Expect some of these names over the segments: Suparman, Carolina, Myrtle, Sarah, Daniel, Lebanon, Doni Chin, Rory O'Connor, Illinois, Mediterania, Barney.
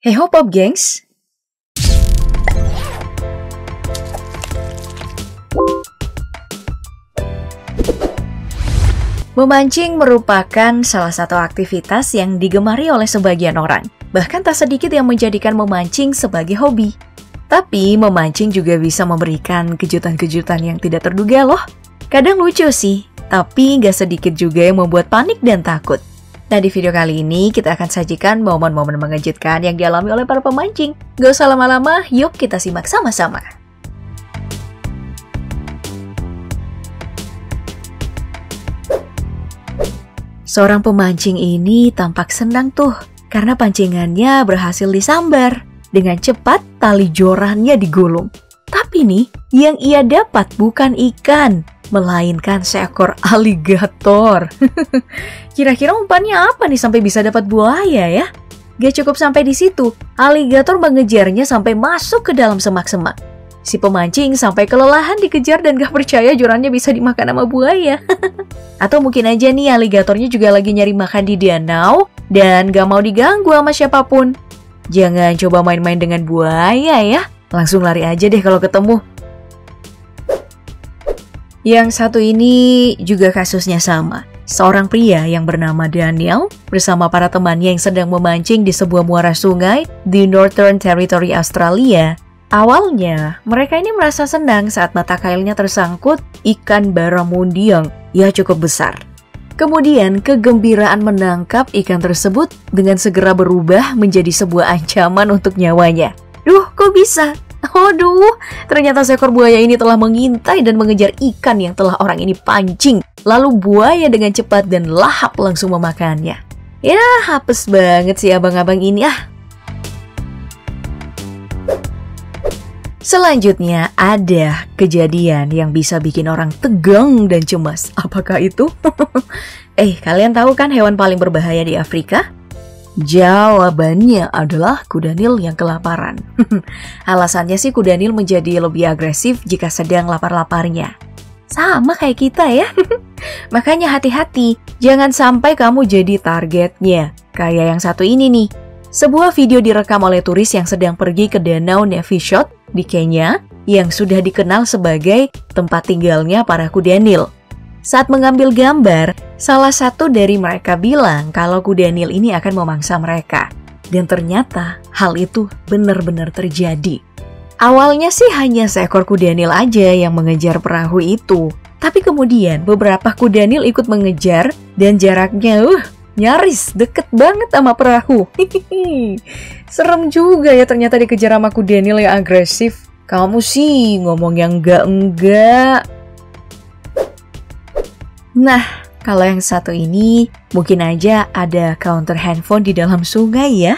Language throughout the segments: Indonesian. Hey hop up, gengs! Memancing merupakan salah satu aktivitas yang digemari oleh sebagian orang. Bahkan tak sedikit yang menjadikan memancing sebagai hobi. Tapi memancing juga bisa memberikan kejutan-kejutan yang tidak terduga loh. Kadang lucu sih, tapi gak sedikit juga yang membuat panik dan takut. Nah, di video kali ini kita akan sajikan momen-momen mengejutkan yang dialami oleh para pemancing. Gak usah lama-lama, yuk kita simak sama-sama. Seorang pemancing ini tampak senang tuh, karena pancingannya berhasil disambar. Dengan cepat, tali jorannya digulung. Tapi nih, yang ia dapat bukan ikan, melainkan seekor aligator. Kira-kira umpannya apa nih sampai bisa dapat buaya ya? Gak cukup sampai di situ, aligator mengejarnya sampai masuk ke dalam semak-semak. Si pemancing sampai kelelahan dikejar dan gak percaya jorannya bisa dimakan sama buaya. Atau mungkin aja nih aligatornya juga lagi nyari makan di danau dan gak mau diganggu sama siapapun. Jangan coba main-main dengan buaya ya, langsung lari aja deh kalau ketemu. Yang satu ini juga kasusnya sama. Seorang pria yang bernama Daniel bersama para temannya yang sedang memancing di sebuah muara sungai di Northern Territory, Australia. Awalnya, mereka ini merasa senang saat mata kailnya tersangkut ikan barramundi yang ya cukup besar. Kemudian, kegembiraan menangkap ikan tersebut dengan segera berubah menjadi sebuah ancaman untuk nyawanya. Duh, kok bisa? Aduh, ternyata seekor buaya ini telah mengintai dan mengejar ikan yang telah orang ini pancing. Lalu buaya dengan cepat dan lahap langsung memakannya. Ya, hapes banget sih abang-abang ini ah. Selanjutnya ada kejadian yang bisa bikin orang tegang dan cemas. Apakah itu? Kalian tahu kan hewan paling berbahaya di Afrika? Jawabannya adalah kuda Nil yang kelaparan. Alasannya sih kuda Nil menjadi lebih agresif jika sedang lapar-laparnya. Sama kayak kita ya. Makanya hati-hati, jangan sampai kamu jadi targetnya. Kayak yang satu ini nih. Sebuah video direkam oleh turis yang sedang pergi ke Danau Nevisshot di Kenya yang sudah dikenal sebagai tempat tinggalnya para kuda Nil. Saat mengambil gambar, salah satu dari mereka bilang kalau kuda Nil ini akan memangsa mereka. Dan ternyata hal itu benar-benar terjadi. Awalnya sih hanya seekor kuda Nil aja yang mengejar perahu itu. Tapi kemudian beberapa kuda Nil ikut mengejar dan jaraknya nyaris deket banget sama perahu. Serem juga ya ternyata dikejar sama kuda Nil yang agresif. Kamu sih ngomong yang enggak-enggak. Nah, kalau yang satu ini, mungkin aja ada counter handphone di dalam sungai ya.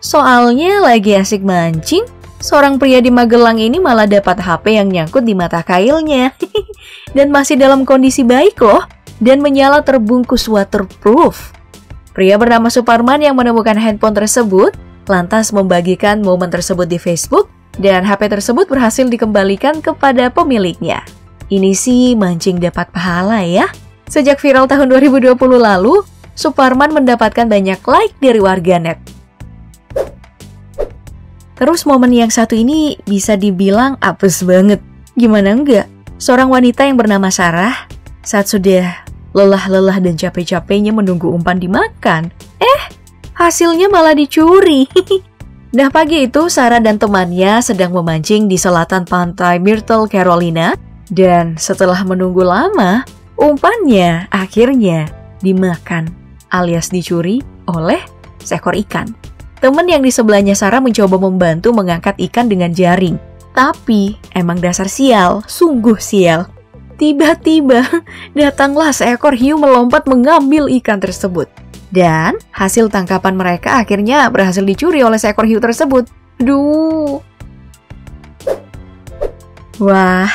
Soalnya lagi asik mancing, seorang pria di Magelang ini malah dapat HP yang nyangkut di mata kailnya. Dan masih dalam kondisi baik loh, dan menyala terbungkus waterproof. Pria bernama Suparman yang menemukan handphone tersebut, lantas membagikan momen tersebut di Facebook, dan HP tersebut berhasil dikembalikan kepada pemiliknya. Ini sih mancing dapat pahala ya. Sejak viral tahun 2020 lalu, Suparman mendapatkan banyak like dari warganet. Terus momen yang satu ini bisa dibilang apes banget. Gimana enggak? Seorang wanita yang bernama Sarah, saat sudah lelah-lelah dan capek-capeknya menunggu umpan dimakan, hasilnya malah dicuri. Nah, pagi itu Sarah dan temannya sedang memancing di selatan pantai Myrtle, Carolina. Dan setelah menunggu lama, umpannya akhirnya dimakan alias dicuri oleh seekor ikan. Teman yang di sebelahnya Sarah mencoba membantu mengangkat ikan dengan jaring. Tapi emang dasar sial, sungguh sial. Tiba-tiba datanglah seekor hiu melompat mengambil ikan tersebut. Dan hasil tangkapan mereka akhirnya berhasil dicuri oleh seekor hiu tersebut. Duh. Wah.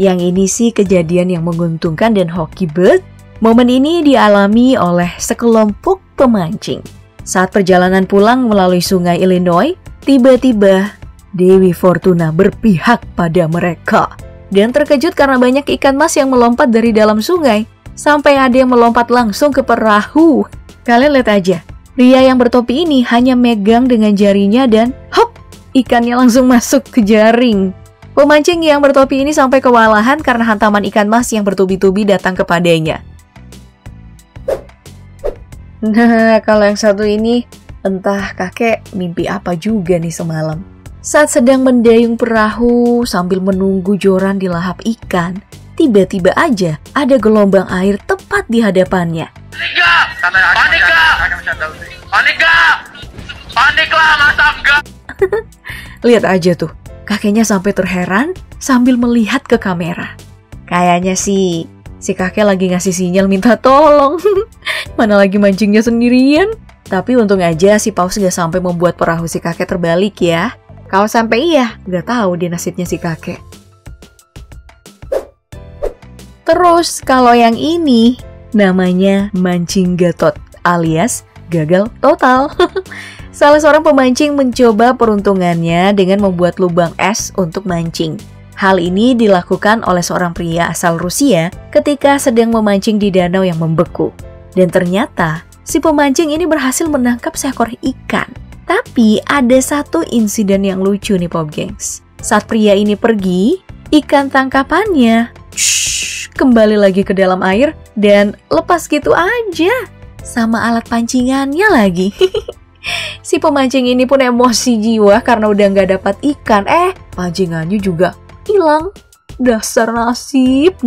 Yang ini sih kejadian yang menguntungkan dan hoki bet. Momen ini dialami oleh sekelompok pemancing. Saat perjalanan pulang melalui sungai Illinois, tiba-tiba Dewi Fortuna berpihak pada mereka. Dan terkejut karena banyak ikan mas yang melompat dari dalam sungai. Sampai ada yang melompat langsung ke perahu. Kalian lihat aja, Pria yang bertopi ini hanya megang dengan jarinya dan hop, ikannya langsung masuk ke jaring. Pemancing yang bertopi ini sampai kewalahan karena hantaman ikan mas yang bertubi-tubi datang kepadanya. Nah, kalau yang satu ini, entah kakek mimpi apa juga nih semalam. Saat sedang mendayung perahu sambil menunggu joran dilahap ikan, tiba-tiba aja ada gelombang air tepat di hadapannya. Lihat aja tuh, kakeknya sampai terheran sambil melihat ke kamera. Kayaknya sih, si kakek lagi ngasih sinyal minta tolong. Mana lagi mancingnya sendirian. Tapi untung aja si paus gak sampai membuat perahu si kakek terbalik ya. Kalau sampai iya, nggak tahu deh nasibnya si kakek. Terus kalau yang ini namanya mancing gatot alias gagal total. Salah seorang pemancing mencoba peruntungannya dengan membuat lubang es untuk mancing. Hal ini dilakukan oleh seorang pria asal Rusia ketika sedang memancing di danau yang membeku. Dan ternyata si pemancing ini berhasil menangkap seekor ikan. Tapi ada satu insiden yang lucu nih Pop Gengs. Saat pria ini pergi, ikan tangkapannya kembali lagi ke dalam air dan lepas gitu aja. Sama alat pancingannya lagi. Si pemancing ini pun emosi jiwa karena udah nggak dapat ikan. Pancingannya juga hilang. Dasar nasib.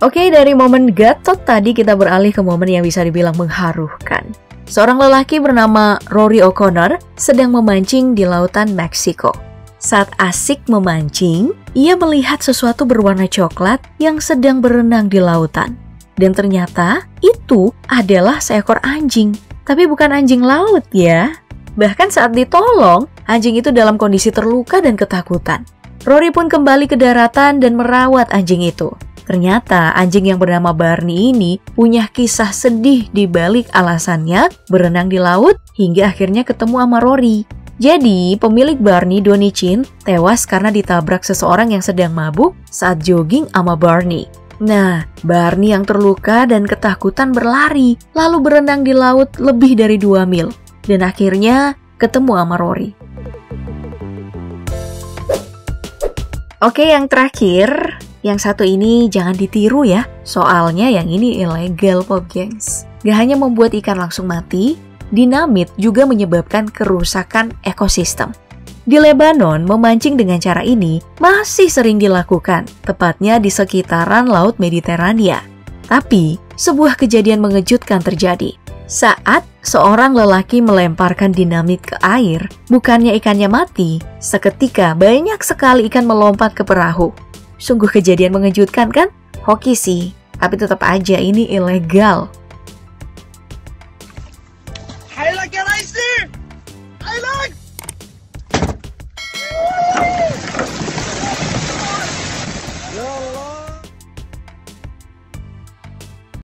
Oke, dari momen gatot tadi kita beralih ke momen yang bisa dibilang mengharukan. Seorang lelaki bernama Rory O'Connor sedang memancing di lautan Meksiko. Saat asik memancing, ia melihat sesuatu berwarna coklat yang sedang berenang di lautan. Dan ternyata itu adalah seekor anjing, tapi bukan anjing laut ya. Bahkan saat ditolong, anjing itu dalam kondisi terluka dan ketakutan. Rory pun kembali ke daratan dan merawat anjing itu. Ternyata anjing yang bernama Barney ini punya kisah sedih di balik alasannya berenang di laut hingga akhirnya ketemu sama Rory. Jadi pemilik Barney, Doni Chin, tewas karena ditabrak seseorang yang sedang mabuk saat jogging sama Barney. Nah, Barney yang terluka dan ketakutan berlari lalu berenang di laut lebih dari 2 mil. Dan akhirnya ketemu sama Rory. Oke, yang terakhir. Yang satu ini jangan ditiru ya, soalnya yang ini ilegal Pop Gengs. Gak hanya membuat ikan langsung mati, dinamit juga menyebabkan kerusakan ekosistem. Di Lebanon, memancing dengan cara ini masih sering dilakukan, tepatnya di sekitaran Laut Mediterania. Tapi, sebuah kejadian mengejutkan terjadi. Saat seorang lelaki melemparkan dinamit ke air, bukannya ikannya mati, seketika banyak sekali ikan melompat ke perahu. Sungguh kejadian mengejutkan kan? Hoki sih, tapi tetap aja ini ilegal.